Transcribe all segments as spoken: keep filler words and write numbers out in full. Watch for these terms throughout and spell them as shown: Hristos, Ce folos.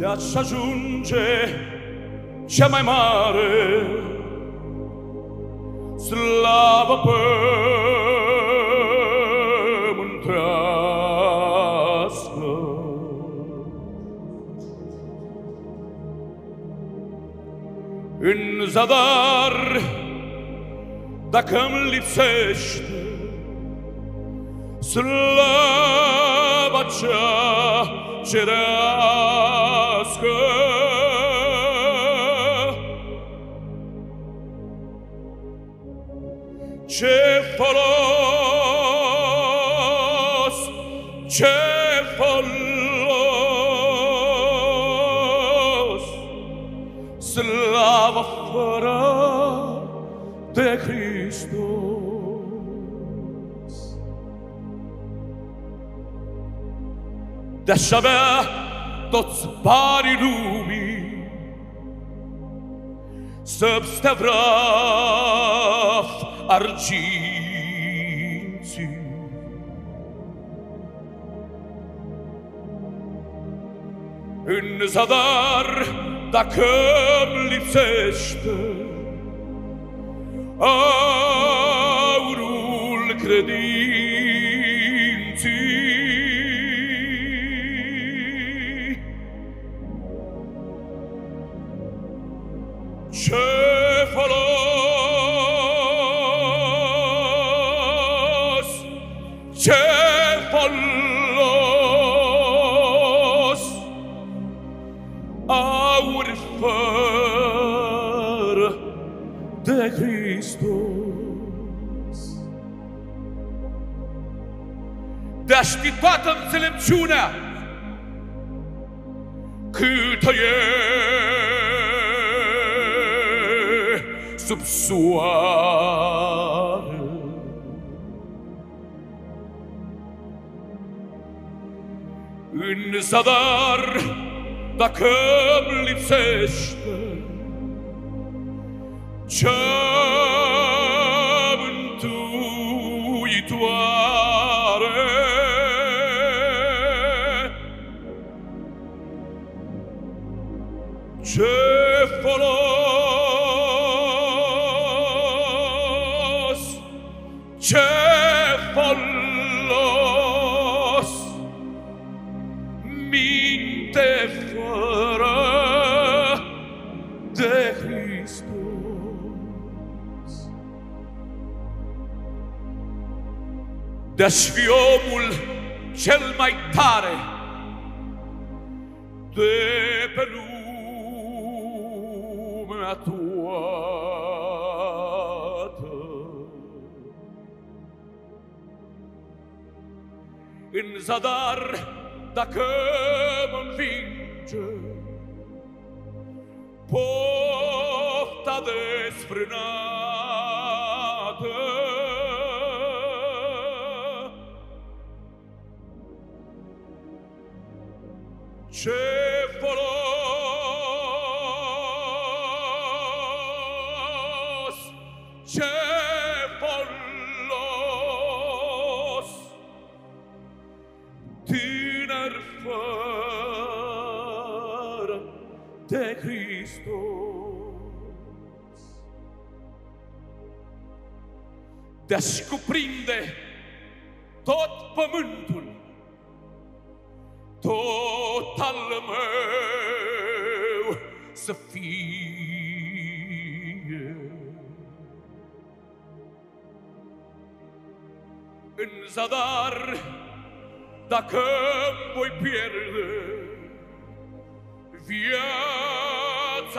de a-ți ajunge cea mai mare slavă pământească. În zadar, dacă-mi lipsește slava cea cerească, ce folos, ce folos, slava fără de Hristos. De-aș avea toți banii lumii, să-mi stea vraf arginții. În zadar, dacă-mi lipsește aurul credinții, ce folos, ce folos, aur fără de Hristos. De-a ști toată înțelepciunea câtă e sub soare, în zadar, dacă-mi lipsește cea mântuitoare, ce folos, ce folos, minte fără de Hristos. De-aș fi omul cel mai tare de pe lumea toată, în zadar, dacă mă învinge pofta desfrânată, ce folos, ce folos, tineri fără de Hristos. De-aș cuprinde tot pământul, tot al meu să fie, în zadar, dacă-mi voi pierde viața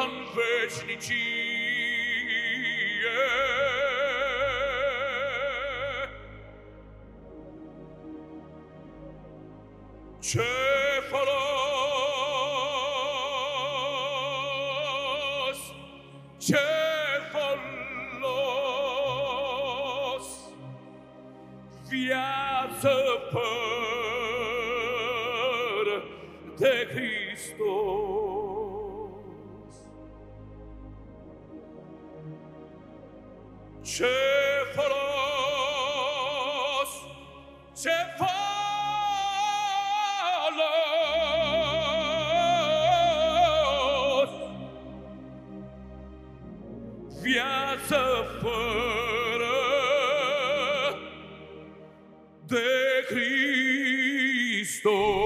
în veșnicie, ce folos, ce folos, viață fără de Hristos. Ce folos, ce folos, viață fără de Hristos.